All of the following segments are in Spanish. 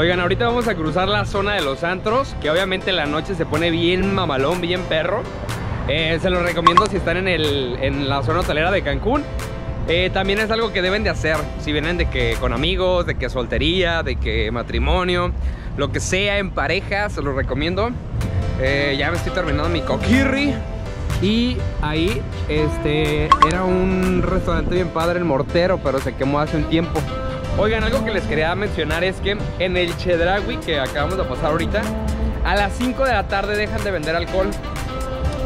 Oigan, ahorita vamos a cruzar la zona de los antros, que obviamente la noche se pone bien mamalón, bien perro. Se los recomiendo si están en la zona hotelera de Cancún. También es algo que deben de hacer si vienen de que con amigos, de que soltería, de que matrimonio, lo que sea, en pareja, se los recomiendo. Ya me estoy terminando mi coquirri. Y ahí era un restaurante bien padre, El Mortero, pero se quemó hace un tiempo. Oigan, algo que les quería mencionar es que en el Chedraui, que acabamos de pasar ahorita, a las 5 de la tarde dejan de vender alcohol.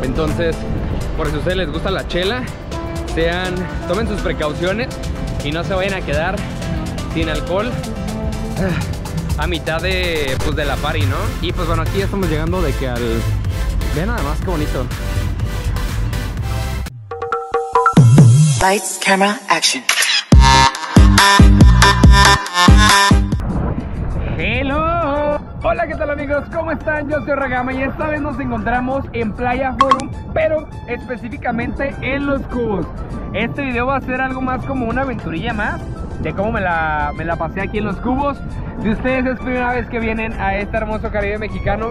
Entonces, por si a ustedes les gusta la chela, tomen sus precauciones y no se vayan a quedar sin alcohol a mitad de la party, ¿no? Y pues bueno, aquí ya estamos llegando de que al... Vean nada más qué bonito. Lights, camera, action. Hello. Hola, ¿qué tal amigos? ¿Cómo están? Yo soy Ragama y esta vez nos encontramos en Playa Forum, pero específicamente en Los Cubos. Este video va a ser algo más como una aventurilla más de cómo me la pasé aquí en Los Cubos. Si ustedes es primera vez que vienen a este hermoso Caribe mexicano,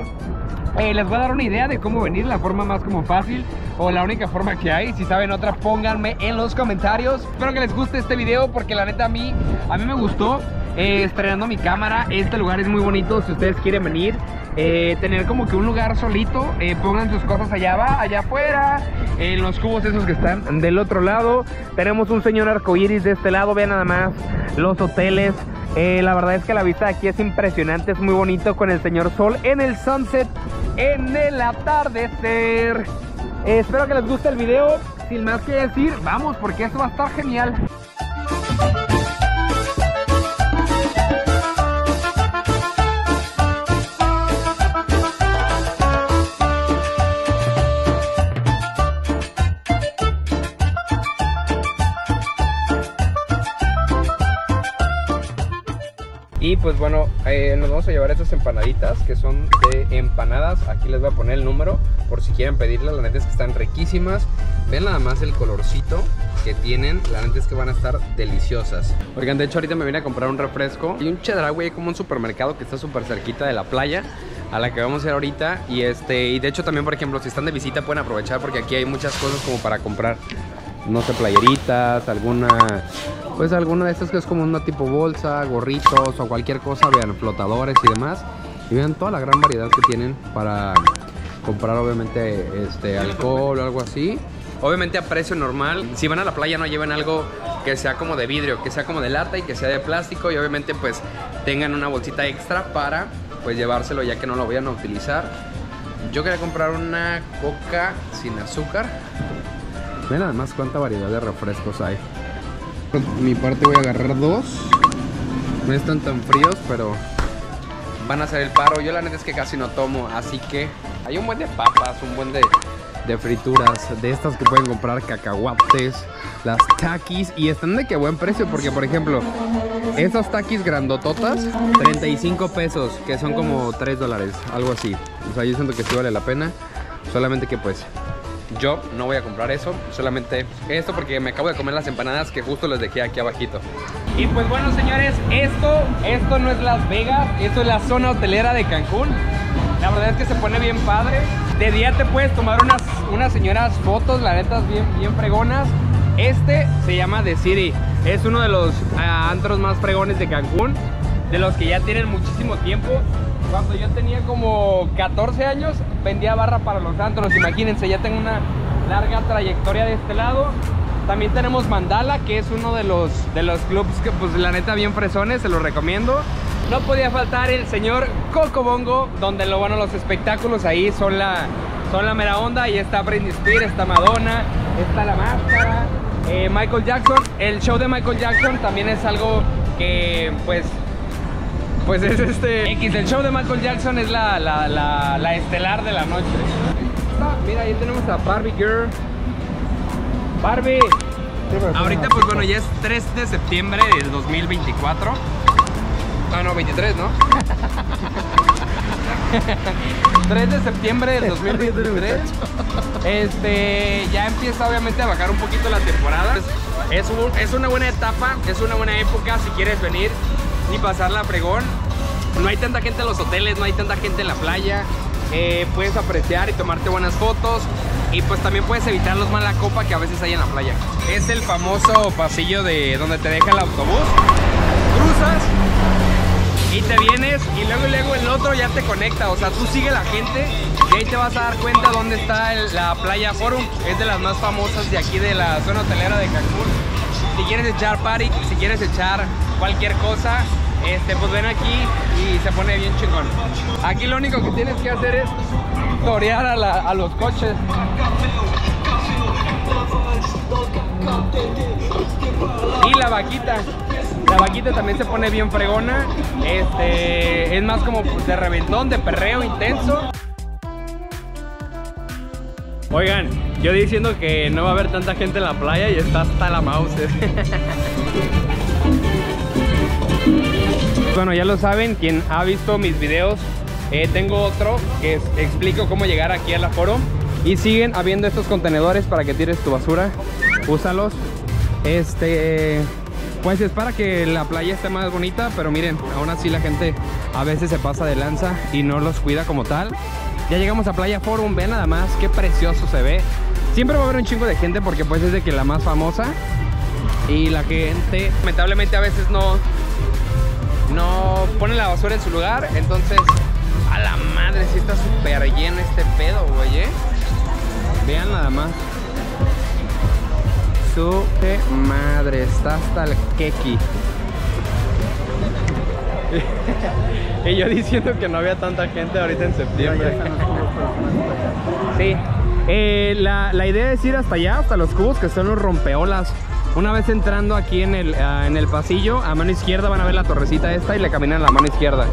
les voy a dar una idea de cómo venir, la forma más como fácil o la única forma que hay. Si saben otra, pónganme en los comentarios. Espero que les guste este video porque la neta a mí me gustó. Estrenando mi cámara, este lugar es muy bonito. Si ustedes quieren venir, tener como que un lugar solito, pongan sus cosas allá afuera, en los cubos esos que están del otro lado. Tenemos un señor arcoíris de este lado, vean nada más los hoteles. La verdad es que la vista de aquí es impresionante, es muy bonito con el señor sol en el sunset, en el atardecer. Espero que les guste el video. Sin más que decir, vamos, porque esto va a estar genial. Y pues bueno, nos vamos a llevar estas empanaditas que son de empanadas. Aquí les voy a poner el número por si quieren pedirlas. La neta es que están riquísimas. Ven nada más el colorcito que tienen. La neta es que van a estar deliciosas. Oigan, de hecho ahorita me vine a comprar un refresco y un Chedraui, como un supermercado que está súper cerquita de la playa a la que vamos a ir ahorita. Y de hecho también, por ejemplo, si están de visita pueden aprovechar porque aquí hay muchas cosas como para comprar. No sé, playeritas, alguna de estas que es como una tipo bolsa, gorritos o cualquier cosa, vean, flotadores y demás. Y vean toda la gran variedad que tienen para comprar, obviamente, alcohol o algo así. Obviamente a precio normal. Si van a la playa no lleven algo que sea como de vidrio, que sea como de lata y que sea de plástico. Y obviamente pues tengan una bolsita extra para pues llevárselo ya que no lo vayan a utilizar. Yo quería comprar una coca sin azúcar. Vean además cuánta variedad de refrescos hay. Por mi parte voy a agarrar dos. No están tan fríos, pero van a hacer el paro. Yo la neta es que casi no tomo, así que hay un buen de papas, un buen de frituras, de estas que pueden comprar, cacahuates, las takis. Y están de qué buen precio, porque por ejemplo, estas takis grandototas, 35 pesos, que son como 3 dólares, algo así. O sea, yo siento que sí vale la pena, solamente que pues... yo no voy a comprar eso, solamente esto porque me acabo de comer las empanadas que justo les dejé aquí abajito. Y pues bueno señores, esto no es Las Vegas, esto es la zona hotelera de Cancún. La verdad es que se pone bien padre. De día te puedes tomar unas señoras fotos, la neta bien fregonas. Este se llama The City, es uno de los antros más fregones de Cancún, de los que ya tienen muchísimo tiempo. Cuando yo tenía como 14 años, vendía barra para los antros. Imagínense, ya tengo una larga trayectoria de este lado. También tenemos Mandala, que es uno de los clubs que, pues, la neta, bien fresones, se los recomiendo. No podía faltar el señor Coco Bongo, donde los espectáculos ahí son la mera onda. Ahí está Britney Spears, está Madonna, está La Máscara, Michael Jackson. El show de Michael Jackson también es algo que, pues es el show de Michael Jackson es la estelar de la noche. Mira, ahí tenemos a Barbie Girl. Barbie. Ahorita pues bueno, ya es 3 de septiembre del 2024. Ah, no, 23, ¿no? 3 de septiembre del 2023. Ya empieza obviamente a bajar un poquito la temporada. Es una buena etapa, es una buena época si quieres venir y pasarla a fregón. No hay tanta gente en los hoteles, no hay tanta gente en la playa. Puedes apreciar y tomarte buenas fotos. Y pues también puedes evitar los mala copa que a veces hay en la playa. Es el famoso pasillo de donde te deja el autobús. Cruzas y te vienes, y luego el otro ya te conecta. O sea, tú sigue la gente y ahí te vas a dar cuenta dónde está la Playa Forum. Es de las más famosas de aquí de la zona hotelera de Cancún. Si quieres echar party, si quieres echar cualquier cosa, pues ven aquí y se pone bien chingón. Aquí lo único que tienes que hacer es torear a los coches. Y la vaquita. La vaquita también se pone bien fregona. Es más como de reventón, de perreo intenso. Oigan, yo diciendo que no va a haber tanta gente en la playa y está hasta la mouse. Bueno, ya lo saben, quien ha visto mis videos, tengo otro que explico cómo llegar aquí a la Forum. Y siguen habiendo estos contenedores para que tires tu basura. Úsalos. Pues es para que la playa esté más bonita, pero miren, aún así la gente a veces se pasa de lanza y no los cuida como tal. Ya llegamos a Playa Forum, vean nada más qué precioso se ve. Siempre va a haber un chingo de gente porque pues es de que la más famosa. Y la gente, lamentablemente a veces no pone la basura en su lugar, entonces... A la madre, sí está súper lleno este pedo, güey, Vean nada más. Su madre, está hasta el keki. Y yo diciendo que no había tanta gente ahorita en septiembre. Sí, la idea es ir hasta allá, hasta los cubos, que son los rompeolas. Una vez entrando aquí en el pasillo, a mano izquierda van a ver la torrecita esta y le caminan a la mano izquierda.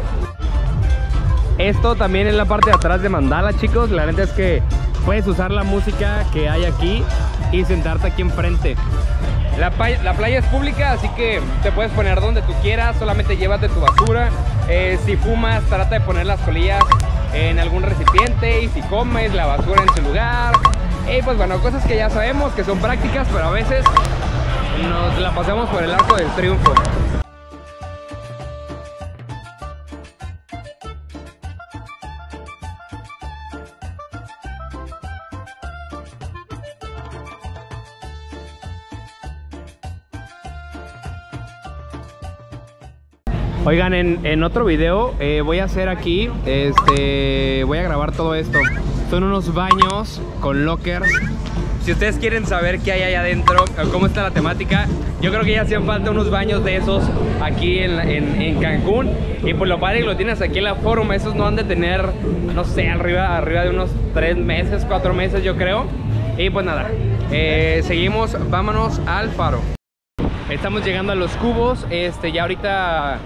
Esto también es la parte de atrás de Mandala, chicos. La neta es que puedes usar la música que hay aquí y sentarte aquí enfrente. La playa es pública, así que te puedes poner donde tú quieras, solamente llévate tu basura. Si fumas, trata de poner las colillas en algún recipiente, y si comes, la basura en su lugar. Y pues bueno, cosas que ya sabemos que son prácticas, pero a veces nos la pasamos por el arco del triunfo. Oigan, en otro video voy a hacer aquí, voy a grabar todo esto. Son unos baños con lockers. Si ustedes quieren saber qué hay allá adentro, cómo está la temática, yo creo que ya hacían falta unos baños de esos aquí en Cancún. Y por lo padre que lo tienes aquí en la Forum, esos no han de tener, no sé, arriba de unos 3 meses, 4 meses yo creo. Y pues nada, seguimos, vámonos al faro. Estamos llegando a los cubos, ya ahorita...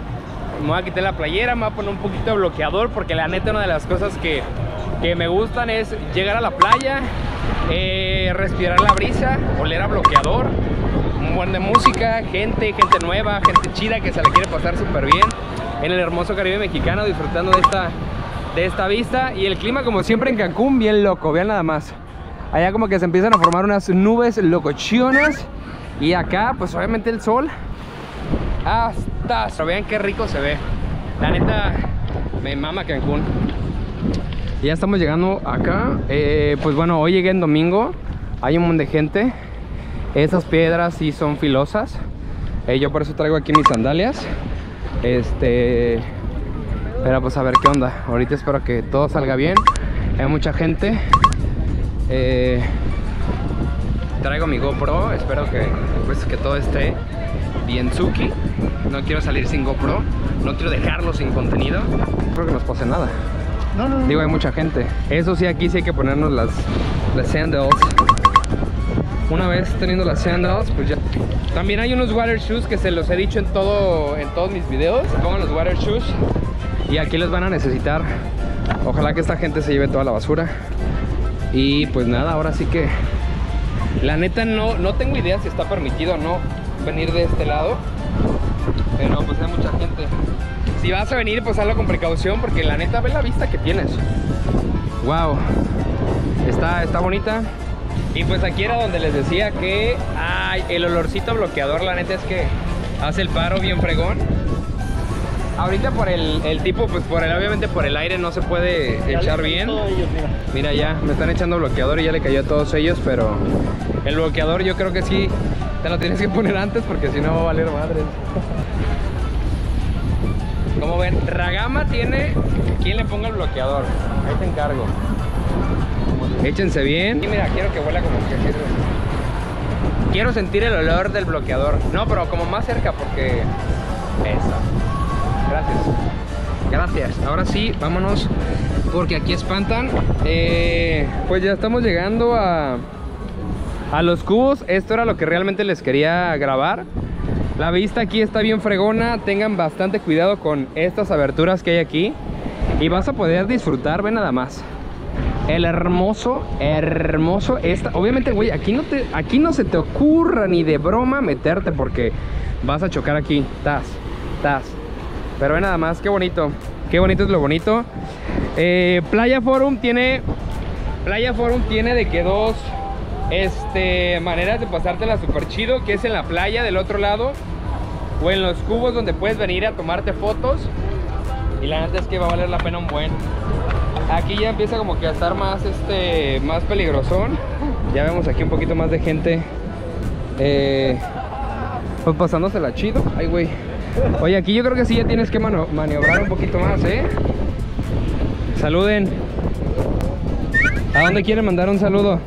Me voy a quitar la playera, me voy a poner un poquito de bloqueador porque la neta una de las cosas que me gustan es llegar a la playa, respirar la brisa, oler a bloqueador, un buen de música, gente nueva, gente chida que se la quiere pasar súper bien en el hermoso Caribe mexicano, disfrutando de esta vista. Y el clima, como siempre en Cancún, bien loco, vean nada más. Allá como que se empiezan a formar unas nubes locochonas y acá pues obviamente el sol. Hasta, vean qué rico se ve. La neta, me mama Cancún. Ya estamos llegando acá. Pues bueno, hoy llegué en domingo. Hay un montón de gente. Esas piedras sí son filosas. Yo por eso traigo aquí mis sandalias. Pero pues a ver qué onda. Ahorita espero que todo salga bien. Hay mucha gente. Traigo mi GoPro. Espero que, pues, que todo esté bien suki. No quiero salir sin GoPro, no quiero dejarlo sin contenido. No creo que nos pase nada. No. Digo, hay mucha gente. Eso sí, aquí sí hay que ponernos las sandals. Una vez teniendo las sandals, pues ya. También hay unos water shoes que se los he dicho en todos mis videos. Pongan los water shoes y aquí los van a necesitar. Ojalá que esta gente se lleve toda la basura. Y pues nada, ahora sí que... La neta no tengo idea si está permitido o no venir de este lado, pero pues hay mucha gente. Si vas a venir, pues hazlo con precaución, porque la neta, ve la vista que tienes. Wow, está bonita. Y pues aquí era donde les decía que el olorcito bloqueador, la neta es que hace el paro bien fregón. Ahorita por el tipo, pues por el, obviamente por el aire no se puede echar bien. Mira, ya me están echando bloqueador y ya le cayó a todos ellos, pero el bloqueador yo creo que sí te lo tienes que poner antes porque si no va a valer madre. Como ven, Ragama tiene quien le ponga el bloqueador. Ahí te encargo. Échense bien. Y mira, quiero que huela como que sirve. Quiero sentir el olor del bloqueador. No, pero como más cerca porque... Eso. Gracias. Gracias. Ahora sí, vámonos porque aquí espantan. Pues ya estamos llegando a los cubos. Esto era lo que realmente les quería grabar. La vista aquí está bien fregona. Tengan bastante cuidado con estas aberturas que hay aquí. Y vas a poder disfrutar, ve nada más. El hermoso esta. Obviamente, güey, aquí no se te ocurra ni de broma meterte porque vas a chocar aquí. Pero ve nada más, qué bonito. Qué bonito es lo bonito. Playa Forum tiene de que dos maneras de pasártela súper chido, que es en la playa del otro lado o en los cubos donde puedes venir a tomarte fotos. Y la neta es que va a valer la pena un buen. Aquí ya empieza como que a estar más más peligrosón. Ya vemos aquí un poquito más de gente pues pasándosela chido. Ay, güey. Oye, aquí yo creo que sí ya tienes que maniobrar un poquito más, ¿eh? Saluden. ¿A dónde quieren mandar un saludo?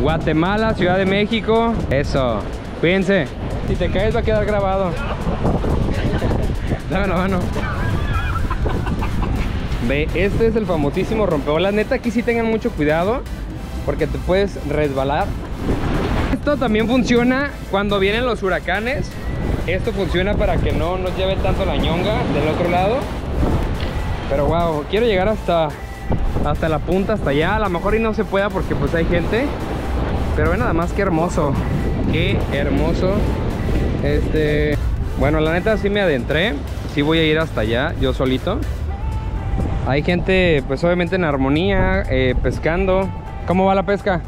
Guatemala, Ciudad de México. Eso, cuídense. Si te caes va a quedar grabado. Dame la mano. Ve, este es el famosísimo rompeolas. Neta, aquí sí tengan mucho cuidado porque te puedes resbalar. Esto también funciona cuando vienen los huracanes. Esto funciona para que no nos lleve tanto la ñonga del otro lado. Pero wow, quiero llegar hasta la punta, hasta allá. A lo mejor y no se pueda porque pues hay gente. Pero ve nada más, qué hermoso. Qué hermoso. Bueno, la neta sí me adentré. Sí voy a ir hasta allá, yo solito. Hay gente, pues obviamente en armonía, pescando. ¿Cómo va la pesca?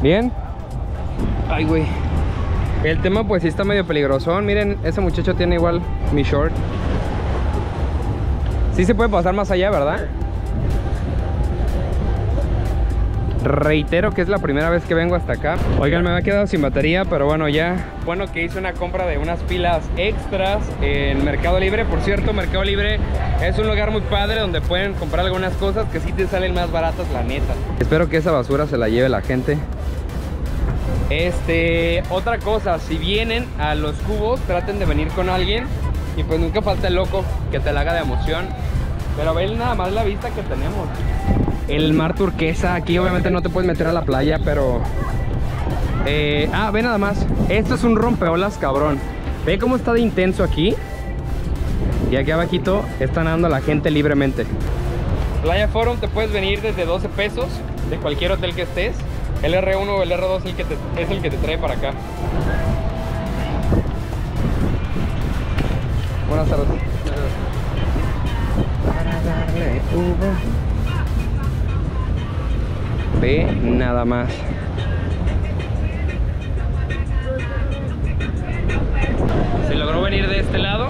¿Bien? Ay, güey. El tema pues sí está medio peligrosón. Miren, ese muchacho tiene igual mi short. Sí se puede pasar más allá, ¿verdad? Reitero que es la primera vez que vengo hasta acá. Oigan, me había quedado sin batería, pero bueno, ya. Bueno, que hice una compra de unas pilas extras en Mercado Libre. Por cierto, Mercado Libre es un lugar muy padre donde pueden comprar algunas cosas que sí te salen más baratas, la neta. Espero que esa basura se la lleve la gente. Otra cosa, si vienen a los cubos, traten de venir con alguien. Y pues nunca falta el loco que te la haga de emoción. Pero ven nada más la vista que tenemos. El mar turquesa, aquí obviamente no te puedes meter a la playa, pero... ve nada más, esto es un rompeolas, cabrón. Ve cómo está de intenso aquí. Y aquí abajito están dando a la gente libremente. Playa Forum te puedes venir desde 12 pesos de cualquier hotel que estés. El R1 o el R2 es el que te trae para acá. Buenas tardes. Para darle uva. Ve nada más. Se logró venir de este lado.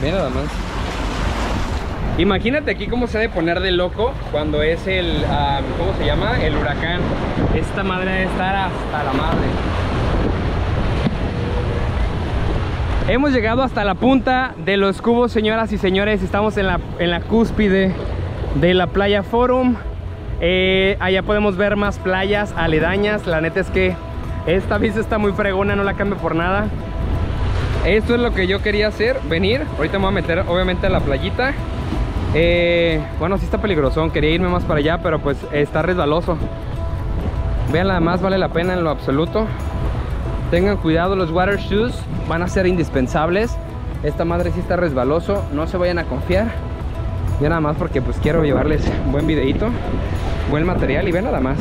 Ve nada más. Imagínate aquí cómo se ha de poner de loco cuando es el... ¿cómo se llama? El huracán. Esta madre debe estar hasta la madre. Hemos llegado hasta la punta de los cubos, señoras y señores. Estamos en la cúspide de la Playa Forum. Allá podemos ver más playas aledañas. La neta es que esta vista está muy fregona, no la cambio por nada. Esto es lo que yo quería hacer, venir. Ahorita me voy a meter obviamente a la playita. Bueno, sí está peligrosón, quería irme más para allá, pero pues está resbaloso. Vean, nada más, vale la pena en lo absoluto. Tengan cuidado, los water shoes van a ser indispensables. Esta madre sí está resbaloso, no se vayan a confiar. Ya nada más porque pues quiero llevarles buen videito, buen material. Y ve nada más,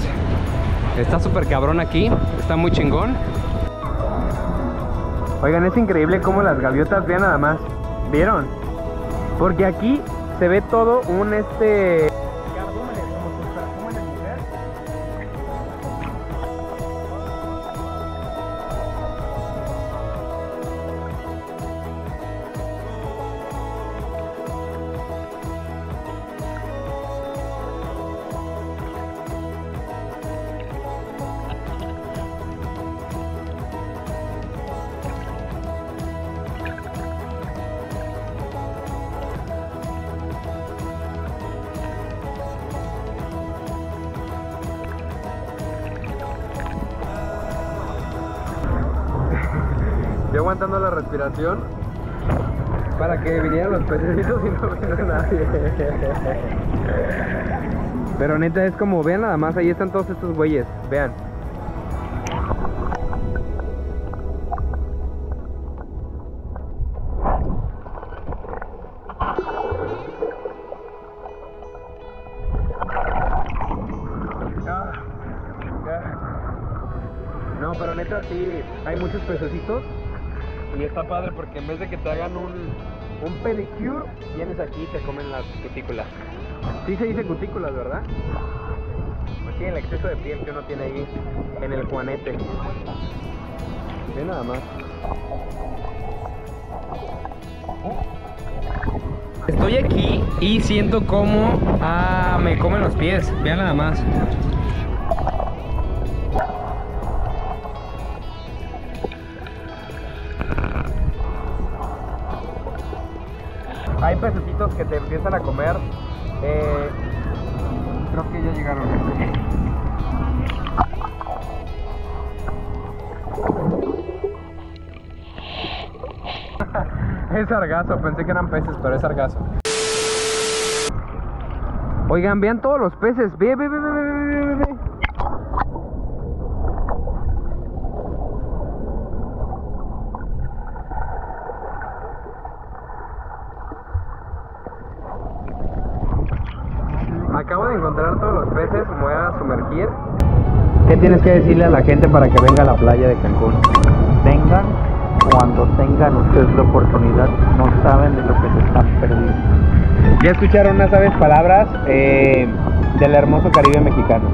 está súper cabrón aquí, está muy chingón. Oigan, es increíble cómo las gaviotas, vean nada más, ¿vieron? Porque aquí se ve todo un aguantando la respiración para que vinieran los pececitos y no vino nadie. Pero neta es como, vean nada más, ahí están todos estos güeyes, vean. No, pero neta sí, hay muchos pececitos y está padre porque en vez de que te hagan un pedicure, vienes aquí y te comen las cutículas. Sí se dice cutículas, ¿verdad? Pues sí, el exceso de piel que uno tiene ahí en el juanete. Ve nada más. Estoy aquí y siento como me comen los pies, vean nada más. Hay pececitos que te empiezan a comer. Creo que ya llegaron. Es sargazo, pensé que eran peces, pero es sargazo. Oigan, vean todos los peces. Ve, ve, ve, ve, ve, ve. Acabo de encontrar todos los peces, me voy a sumergir. ¿Qué tienes que decirle a la gente para que venga a la playa de Cancún? Vengan cuando tengan ustedes la oportunidad, no saben de lo que se están perdiendo. Ya escucharon unas aves palabras del hermoso Caribe mexicano.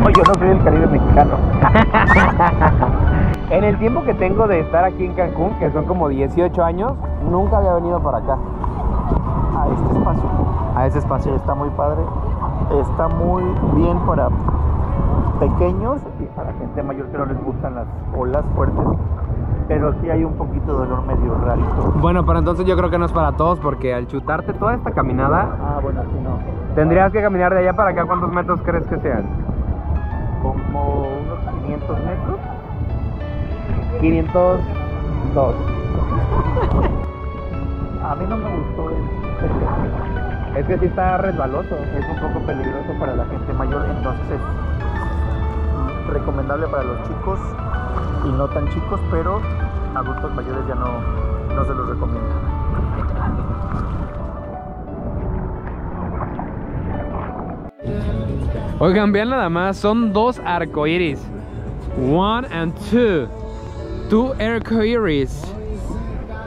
No, yo no soy del Caribe mexicano. En el tiempo que tengo de estar aquí en Cancún, que son como 18 años, nunca había venido para acá. A este espacio. A ese espacio está muy padre. Está muy bien para pequeños y para gente mayor que no les gustan las olas fuertes, pero sí hay un poquito de dolor medio rarito. Bueno, pero entonces yo creo que no es para todos, porque al chutarte toda esta caminada... Ah, bueno, sí, no. Tendrías que caminar de allá para acá, ¿cuántos metros crees que sean? Como unos 500 metros. 502. A mí no me gustó eso. Es que sí está resbaloso, es un poco peligroso para la gente mayor, entonces es recomendable para los chicos y no tan chicos, pero adultos mayores ya no se los recomiendo. Oigan, vean nada más, son dos arcoíris. One and two. Two arcoíris.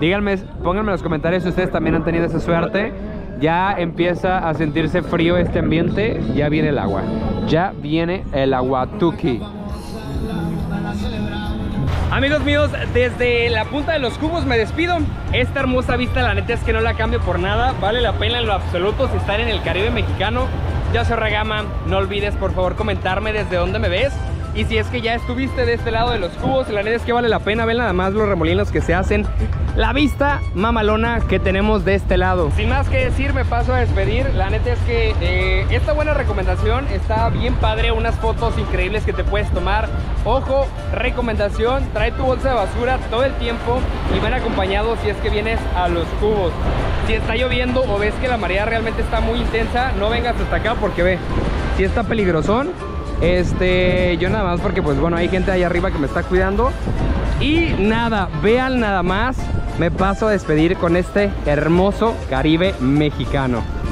Díganme, pónganme en los comentarios si ustedes también han tenido esa suerte. Ya empieza a sentirse frío este ambiente, ya viene el agua. Ya viene el aguatuki. Amigos míos, desde la punta de los cubos me despido. Esta hermosa vista, la neta es que no la cambio por nada. Vale la pena en lo absoluto si están en el Caribe mexicano. Yo soy Regama, no olvides por favor comentarme desde dónde me ves. Y si es que ya estuviste de este lado de los cubos, la neta es que vale la pena. Ven nada más los remolinos que se hacen. La vista mamalona que tenemos de este lado. Sin más que decir, me paso a despedir. La neta es que esta buena recomendación está bien padre. Unas fotos increíbles que te puedes tomar. Ojo, recomendación, trae tu bolsa de basura todo el tiempo y ven acompañado si es que vienes a los cubos. Si está lloviendo o ves que la marea realmente está muy intensa, no vengas hasta acá porque ve, si está peligrosón. Yo nada más porque pues bueno, hay gente allá arriba que me está cuidando. Y nada, vean nada más, me paso a despedir con este hermoso Caribe mexicano.